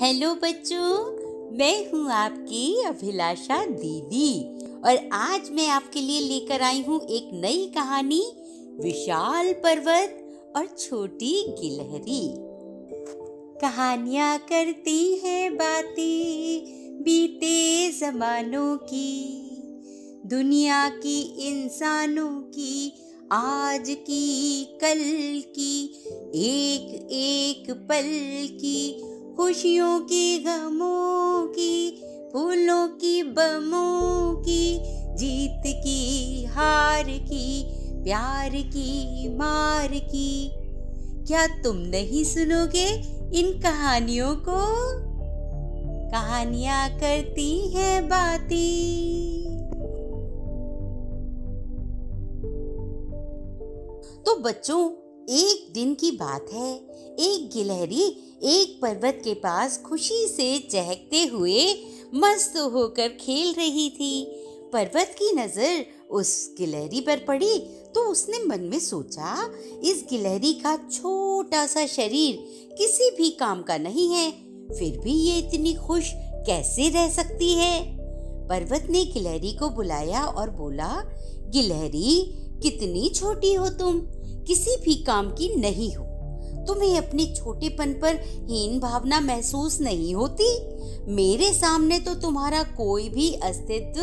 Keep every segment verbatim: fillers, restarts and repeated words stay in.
Hello बच्चों, मैं हूँ आपकी अभिलाषा दीदी और आज मैं आपके लिए लेकर आई हूँ एक नई कहानी, विशाल पर्वत और छोटी गिलहरी। कहानियाँ करती हैं बातें बीते जमानों की, दुनिया की, इंसानों की, आज की, कल की, एक एक पल की, खुशियों की, गमों की, फूलों की, बमों की, जीत की, हार की, प्यार की, मार की। क्या तुम नहीं सुनोगे इन कहानियों को? कहानियाँ करती हैं बातें। तो बच्चों, एक दिन की बात है, एक गिलहरी एक पर्वत के पास खुशी से चहकते हुए मस्त होकर खेल रही थी। पर्वत की नजर उस गिलहरी पर पड़ी तो उसने मन में सोचा, इस गिलहरी का छोटा सा शरीर किसी भी काम का नहीं है, फिर भी ये इतनी खुश कैसे रह सकती है। पर्वत ने गिलहरी को बुलाया और बोला, गिलहरी कितनी छोटी हो तुम, किसी भी काम की नहीं हो, तुम्हें अपने छोटेपन पर हीन भावना महसूस नहीं होती? मेरे सामने तो तुम्हारा कोई भी अस्तित्व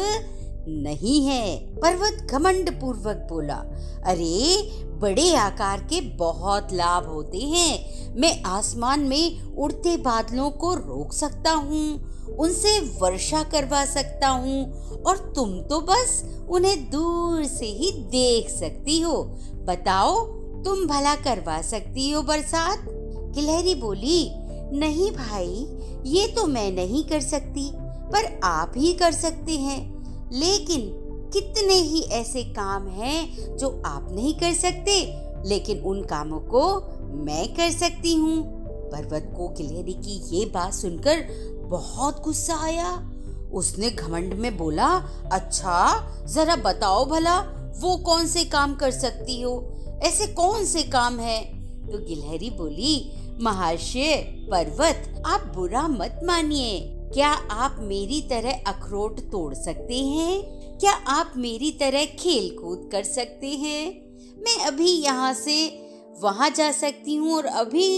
नहीं है। पर्वत घमंड पूर्वक बोला, अरे बड़े आकार के बहुत लाभ होते हैं, मैं आसमान में उड़ते बादलों को रोक सकता हूँ, उनसे वर्षा करवा सकता हूँ और तुम तो बस उन्हें दूर से ही देख सकती हो, बताओ तुम भला करवा सकती हो बरसात? गिलहरी बोली, नहीं भाई, ये तो मैं नहीं कर सकती, पर आप ही कर सकते हैं। लेकिन कितने ही ऐसे काम हैं जो आप नहीं कर सकते, लेकिन उन कामों को मैं कर सकती हूँ। पर्वत को गिलहरी की ये बात सुनकर बहुत गुस्सा आया। उसने घमंड में बोला, अच्छा जरा बताओ भला, वो कौन से काम कर सकती हो, ऐसे कौन से काम हैं? तो गिलहरी बोली, महाशय पर्वत, आप बुरा मत मानिए, क्या आप मेरी तरह अखरोट तोड़ सकते हैं? क्या आप मेरी तरह खेल कूद कर सकते हैं? मैं अभी यहाँ से वहाँ जा सकती हूँ और अभी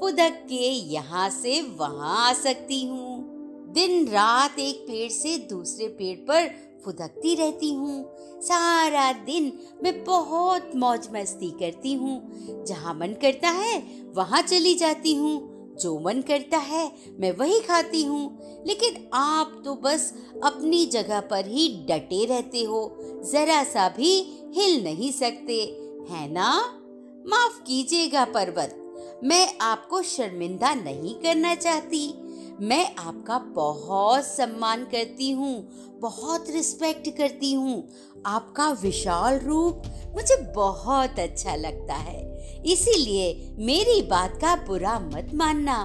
फुदक के यहाँ से वहाँ आ सकती हूँ। दिन रात एक पेड़ से दूसरे पेड़ पर फुदकती रहती हूँ, सारा दिन मैं बहुत मौज मस्ती करती हूँ, जहाँ मन करता है वहाँ चली जाती हूँ, जो मन करता है मैं वही खाती हूँ, लेकिन आप तो बस अपनी जगह पर ही डटे रहते हो, जरा सा भी हिल नहीं सकते, है ना? माफ कीजिएगा पर्वत, मैं आपको शर्मिंदा नहीं करना चाहती, मैं आपका बहुत सम्मान करती हूँ, बहुत रिस्पेक्ट करती हूँ, आपका विशाल रूप मुझे बहुत अच्छा लगता है, इसीलिए मेरी बात का बुरा मत मानना,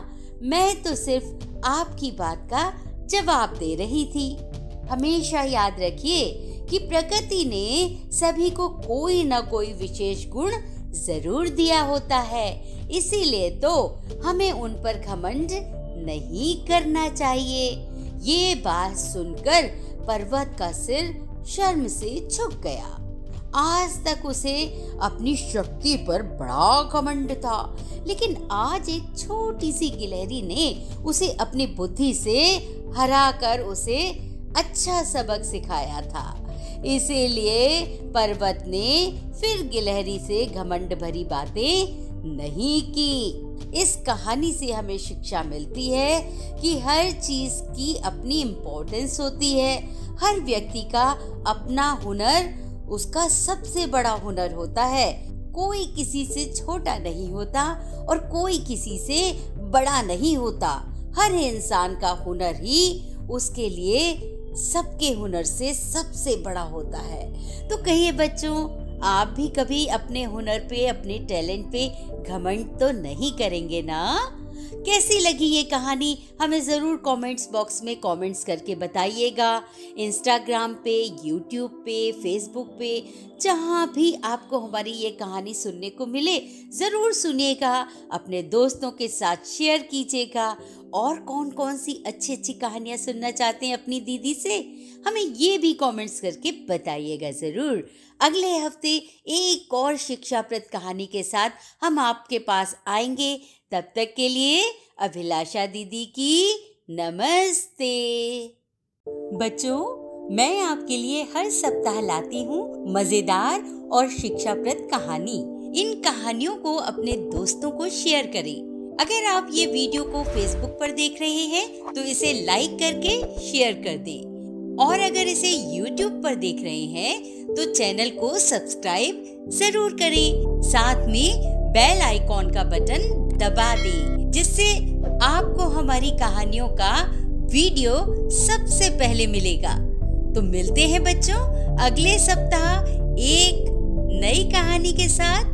मैं तो सिर्फ आपकी बात का जवाब दे रही थी। हमेशा याद रखिए कि प्रकृति ने सभी को कोई ना कोई विशेष गुण जरूर दिया होता है, इसीलिए तो हमें उन पर घमंड नहीं करना चाहिए। ये बात सुनकर पर्वत का सिर शर्म से झुक गया। आज तक उसे अपनी शक्ति पर बड़ा घमंड था, लेकिन आज एक छोटी सी गिलहरी ने उसे अपनी बुद्धि से हरा कर उसे अच्छा सबक सिखाया था, इसीलिए पर्वत ने फिर गिलहरी से घमंड भरी बातें नहीं की। इस कहानी से हमें शिक्षा मिलती है कि हर चीज की अपनी इम्पोर्टेंस होती है, हर व्यक्ति का अपना हुनर उसका सबसे बड़ा हुनर होता है, कोई किसी से छोटा नहीं होता और कोई किसी से बड़ा नहीं होता, हर इंसान का हुनर ही उसके लिए सबके हुनर से सबसे बड़ा होता है। तो कहिए बच्चों, आप भी कभी अपने हुनर पे, अपने टैलेंट पे घमंड तो नहीं करेंगे ना? कैसी लगी ये कहानी हमें ज़रूर कमेंट्स बॉक्स में कमेंट्स करके बताइएगा। इंस्टाग्राम पे, यूट्यूब पे, फेसबुक पे, जहाँ भी आपको हमारी ये कहानी सुनने को मिले ज़रूर सुनिएगा, अपने दोस्तों के साथ शेयर कीजिएगा और कौन कौन सी अच्छी अच्छी कहानियाँ सुनना चाहते हैं अपनी दीदी से, हमें ये भी कमेंट्स करके बताइएगा ज़रूर। अगले हफ्ते एक और शिक्षाप्रद कहानी के साथ हम आपके पास आएंगे। तब तक के लिए अभिलाषा दीदी की नमस्ते। बच्चों, मैं आपके लिए हर सप्ताह लाती हूँ मज़ेदार और शिक्षाप्रद कहानी। इन कहानियों को अपने दोस्तों को शेयर करें। अगर आप ये वीडियो को फेसबुक पर देख रहे हैं तो इसे लाइक करके शेयर कर दें, और अगर इसे यूट्यूब पर देख रहे हैं तो चैनल को सब्सक्राइब जरूर करें। साथ में बेल आइकॉन का बटन दबा दें, जिससे आपको हमारी कहानियों का वीडियो सबसे पहले मिलेगा। तो मिलते हैं बच्चों अगले सप्ताह एक नई कहानी के साथ।